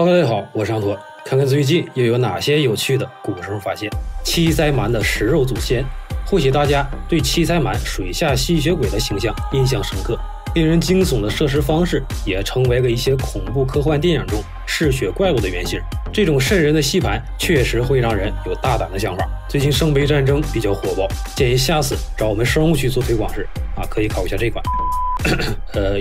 Hello， 大家好，我是羊驼，看看最近又有哪些有趣的古生物发现。七鳃鳗的食肉祖先，或许大家对七鳃鳗水下吸血鬼的形象印象深刻，令人惊悚的摄食方式也成为了一些恐怖科幻电影中嗜血怪物的原型。这种瘆人的吸盘确实会让人有大胆的想法。最近圣杯战争比较火爆，建议下次找我们生物区做推广时可以考一下这款。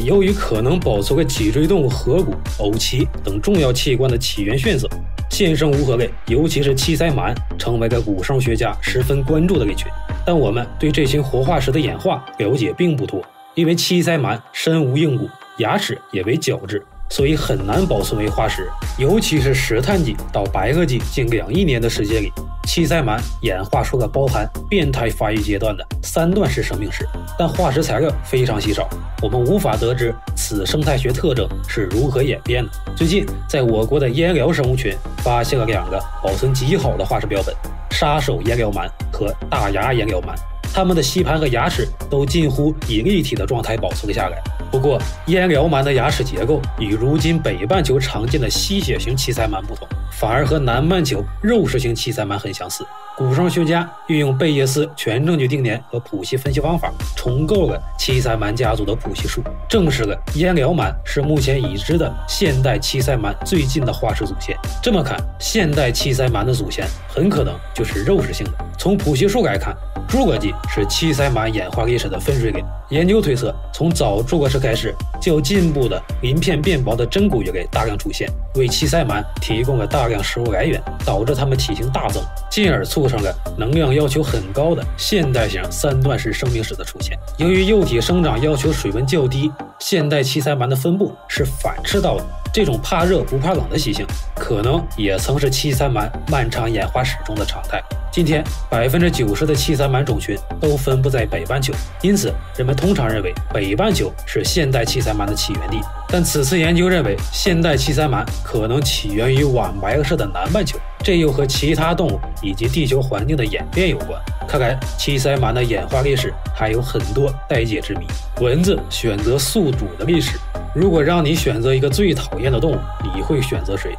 由于可能保存了脊椎动物颌骨、偶鳍等重要器官的起源线索，现生无颌类，尤其是七鳃鳗，成为了古生物学家十分关注的类群。但我们对这群活化石的演化了解并不多，因为七鳃鳗身无硬骨，牙齿也为角质，所以很难保存为化石。尤其是石炭纪到白垩纪近2亿年的时间里，七鳃鳗演化出了包含变态发育阶段的3段式生命史，但化石材料非常稀少，我们无法得知此生态学特征是如何演变的。最近，在我国的烟蓼生物群发现了2个保存极好的化石标本：杀手烟蓼鳗和大牙烟蓼鳗，它们的吸盘和牙齿都近乎以立体的状态保存了下来。不过，烟蓼鳗的牙齿结构与如今北半球常见的吸血型七鳃鳗不同，反而和南半球肉食型七鳃鳗很相似。古生物学家运用贝叶斯全证据定年和谱系分析方法，重构了七鳃鳗家族的谱系树，证实了烟蓼鳗是目前已知的现代七鳃鳗最近的化石祖先。这么看，现代七鳃鳗的祖先很可能就是肉食性的。从谱系树来看，侏罗纪是七鳃鳗演化历史的分水岭。研究推测，从早侏罗纪开始，较进步的鳞片变薄的真骨鱼类大量出现，为七鳃鳗提供了大量食物来源，导致它们体型大增，进而促成了能量要求很高的现代型3段式生命史的出现。由于幼体生长要求水温较低，现代七鳃鳗的分布是反赤道的。这种怕热不怕冷的习性，可能也曾是七鳃鳗漫长演化史中的常态。今天，90%的七鳃鳗种群都分布在北半球，因此人们通常认为北半球是现代七鳃鳗的起源地。但此次研究认为，现代七鳃鳗可能起源于晚白垩世的南半球，这又和其他动物以及地球环境的演变有关。看来，七鳃鳗的演化历史还有很多待解之谜。蚊子选择宿主的历史。如果让你选择一个最讨厌的动物，你会选择谁？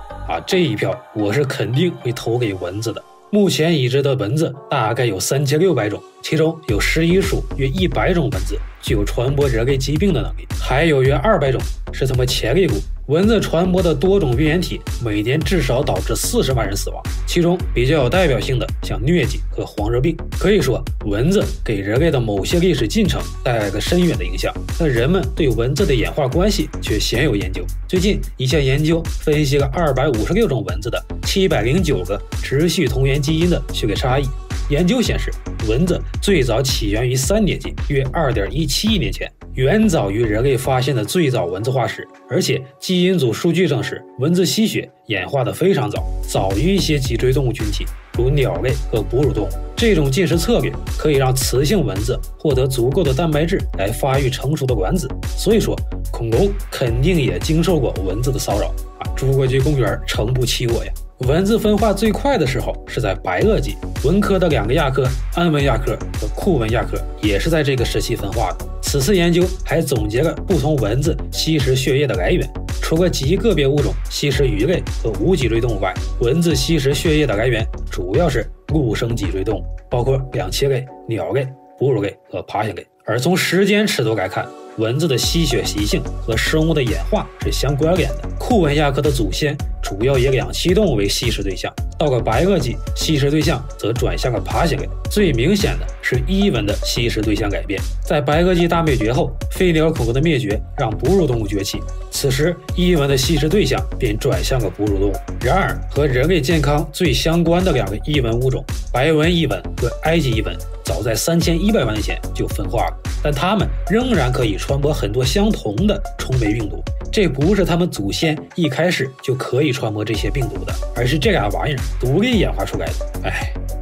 这一票我是肯定会投给蚊子的。目前已知的蚊子大概有3600种，其中有11属约100种蚊子具有传播人类疾病的能力，还有约200种是它们潜力股。蚊子传播的多种病原体每年至少导致40万人死亡，其中比较有代表性的像疟疾和黄热病。可以说，蚊子给人类的某些历史进程带来了深远的影响，但人们对蚊子的演化关系却鲜有研究。最近一项研究分析了256种蚊子的709个直系同源基因的序列差异。研究显示，蚊子最早起源于3年纪，约2.17亿年前，远早于人类发现的最早蚊子化石，而且基因组数据证实，蚊子吸血演化的非常早，早于一些脊椎动物群体，如鸟类和哺乳动物。这种进食策略可以让雌性蚊子获得足够的蛋白质来发育成熟的卵子，所以说恐龙肯定也经受过蚊子的骚扰。侏罗纪公园诚不欺我呀！蚊子分化最快的时候是在白垩纪，蚊科的2个亚科安蚊亚科和库蚊亚科也是在这个时期分化的。此次研究还总结了不同蚊子吸食血液的来源，除了极个别物种吸食鱼类和无脊椎动物外，蚊子吸食血液的来源主要是陆生脊椎动物，包括两栖类、鸟类、哺乳类和爬行类。而从时间尺度来看，蚊子的吸血习性和生物的演化是相关联的。库蚊亚科的祖先主要以两栖动物为吸食对象，到了白垩纪，吸食对象则转向了爬行类。最明显的是伊蚊的吸食对象改变。在白垩纪大灭绝后，飞鸟恐龙的灭绝让哺乳动物崛起，此时伊蚊的吸食对象便转向了哺乳动物。然而，和人类健康最相关的2个伊蚊物种——白纹伊蚊和埃及伊蚊，早在3100万年前就分化了，但它们仍然可以传播很多相同的虫媒病毒。这不是它们祖先一开始就可以传播这些病毒的，而是这俩玩意儿独立演化出来的。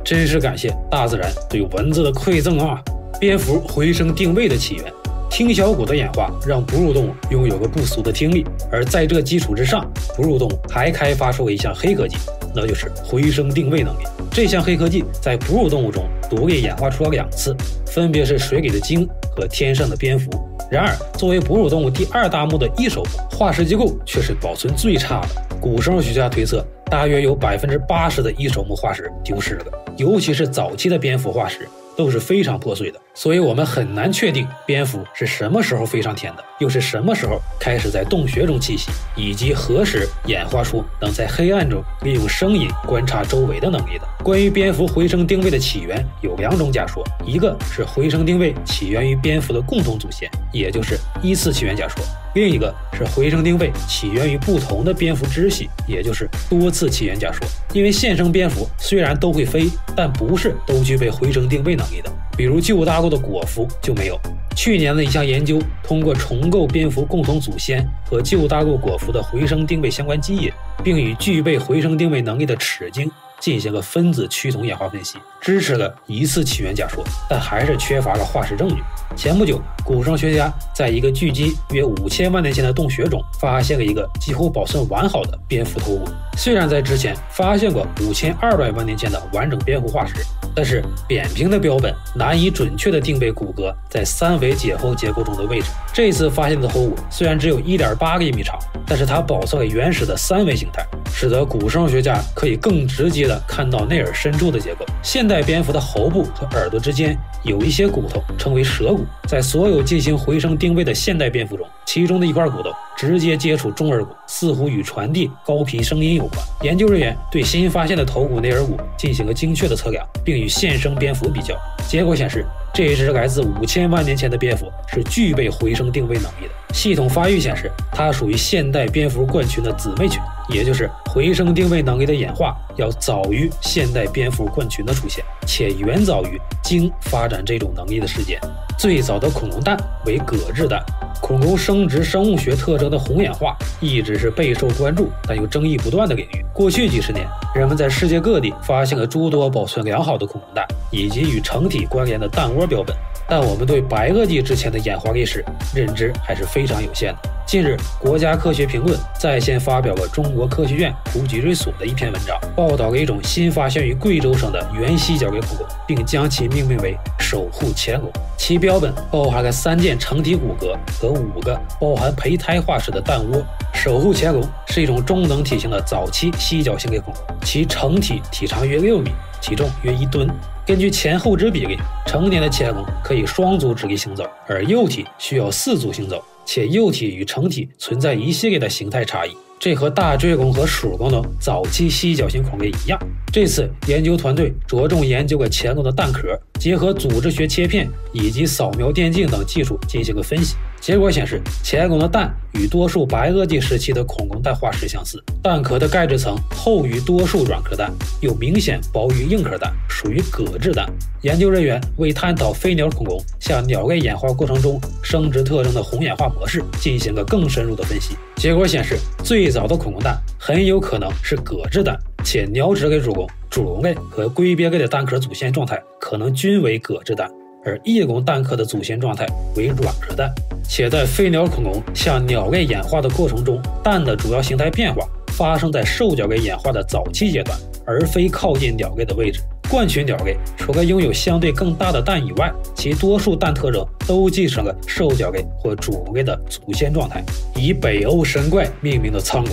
真是感谢大自然对蚊子的馈赠啊！蝙蝠回声定位的起源，听小骨的演化让哺乳动物拥有个不俗的听力，而在这基础之上，哺乳动物还开发出了一项黑科技，那就是回声定位能力。这项黑科技在哺乳动物中独立演化出了2次，分别是水里的鲸和天上的蝙蝠。然而，作为哺乳动物第2大目的一手，化石机构却是保存最差的。古生物学家推测，大约有80%的一手目化石丢失了，尤其是早期的蝙蝠化石都是非常破碎的，所以我们很难确定蝙蝠是什么时候飞上天的，又是什么时候开始在洞穴中栖息，以及何时演化出能在黑暗中利用声音观察周围的能力的。关于蝙蝠回声定位的起源有2种假说，一个是回声定位起源于蝙蝠的共同祖先，也就是1次起源假说；另一个是回声定位起源于不同的蝙蝠支系，也就是多次起源假说。因为现生蝙蝠虽然都会飞，但不是都具备回声定位能力的，比如旧大陆的果蝠就没有。去年的一项研究通过重构蝙蝠共同祖先和旧大陆果蝠的回声定位相关基因，并与具备回声定位能力的齿鲸进行了分子趋同演化分析，支持了1次起源假说，但还是缺乏了化石证据。前不久，古生学家在一个距今约5000万年前的洞穴中发现了一个几乎保存完好的蝙蝠头骨。虽然在之前发现过5200万年前的完整蝙蝠化石，但是扁平的标本难以准确地定位骨骼在3维解剖结构中的位置。这次发现的头骨虽然只有 1.8 厘米长，但是它保存了原始的3维形态，使得古生物学家可以更直接地看到内耳深处的结构。现代蝙蝠的喉部和耳朵之间有一些骨头称为舌骨，在所有进行回声定位的现代蝙蝠中，其中的一块骨头直接接触中耳骨，似乎与传递高频声音有关。研究人员对新发现的头骨内耳骨进行了精确的测量，并与现生蝙蝠比较，结果显示这一只来自5000万年前的蝙蝠是具备回声定位能力的。系统发育显示它属于现代蝙蝠冠群的姊妹群，也就是回声定位能力的演化要早于现代蝙蝠冠群的出现，且远早于鲸发展这种能力的时间。最早的恐龙蛋为革制蛋，恐龙生殖生物学特征的红眼化一直是备受关注但又争议不断的领域。过去几10年，人们在世界各地发现了诸多保存良好的恐龙蛋以及与成体关联的蛋窝标本，但我们对白垩纪之前的演化历史认知还是非常有限的。近日，国家科学评论在线发表了中国科学院普及瑞所的一篇文章，报道了一种新发现于贵州省的原犀角恐龙，并将其命名为守护潜龙。其标本包含了3件成体骨骼和5个包含胚胎化石的蛋窝。守护潜龙是一种中等体型的早期犀角型类恐龙，其成体体长约6米，体重约1吨。根据前后肢比例，成年的潜龙可以双足直立行走，而幼体需要4足行走，且幼体与成体存在一系列的形态差异。这和大锥龙和鼠龙等早期犀角型恐龙一样。这次研究团队着重研究了潜龙的蛋壳，结合组织学切片以及扫描电镜等技术进行了分析。结果显示，潜龙的蛋与多数白垩纪时期的恐龙蛋化石相似，蛋壳的钙质层厚于多数软壳蛋，又明显薄于硬壳蛋，属于革制蛋。研究人员为探讨飞鸟恐龙向鸟类演化过程中生殖特征的红演化模式进行了更深入的分析。结果显示，最早的恐龙蛋很有可能是革制蛋，且鸟趾类主龙、主龙类和龟鳖类的蛋壳祖先状态可能均为革制蛋，而翼龙蛋壳的祖先状态为软壳蛋。且在飞鸟恐龙向鸟类演化的过程中，蛋的主要形态变化发生在兽脚类演化的早期阶段，而非靠近鸟类的位置。冠群鸟类除了拥有相对更大的蛋以外，其多数蛋特征都继承了兽脚类或主龙类的祖先状态。以北欧神怪命名的苍龙，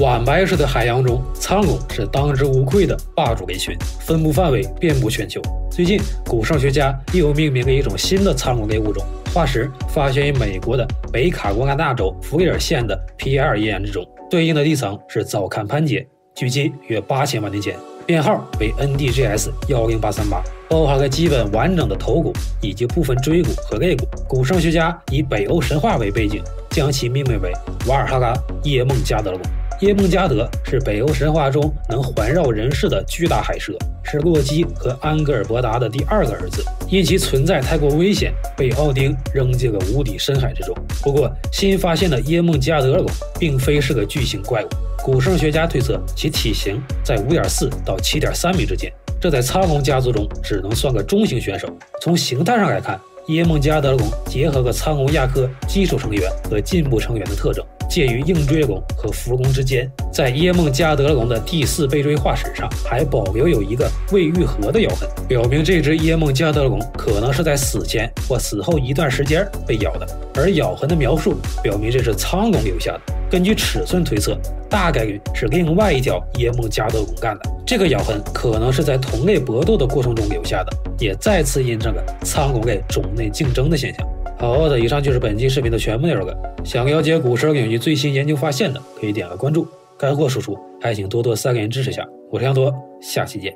晚白石的海洋中，苍龙是当之无愧的霸主类群，分布范围遍布全球。最近，古生物学家又命名了一种新的苍龙类物种，化石发现于美国的北卡罗来纳州弗雷尔县的皮埃尔岩之中，对应的地层是早看攀节，距今约8000万年前。编号为 NDGS10838， 包含了基本完整的头骨以及部分椎骨和肋骨。古生物学家以北欧神话为背景，将其命名为瓦尔哈拉叶梦加德龙。耶梦加德是北欧神话中能环绕人世的巨大海蛇，是洛基和安格尔伯达的第2个儿子，因其存在太过危险，被奥丁扔进了无底深海之中。不过，新发现的耶梦加德龙并非是个巨型怪物，古生物学家推测其体型在 5.4 到 7.3 米之间，这在苍龙家族中只能算个中型选手。从形态上来看，耶梦加德龙结合了苍龙亚科基础成员和进步成员的特征，介于硬锥龙和伏龙之间。在耶梦加德龙的第4背锥化石上，还保留有一个未愈合的咬痕，表明这只耶梦加德龙可能是在死前或死后一段时间被咬的。而咬痕的描述表明这是苍龙留下的。根据尺寸推测，大概率是另外一条耶梦加德龙干的。这个咬痕可能是在同类搏斗的过程中留下的，也再次印证了苍龙类种类竞争的现象。 好的，以上就是本期视频的全部内容了。想了解古生领域最新研究发现的，可以点个关注。干货输出还请多多3连支持下。我是杨铎，下期见。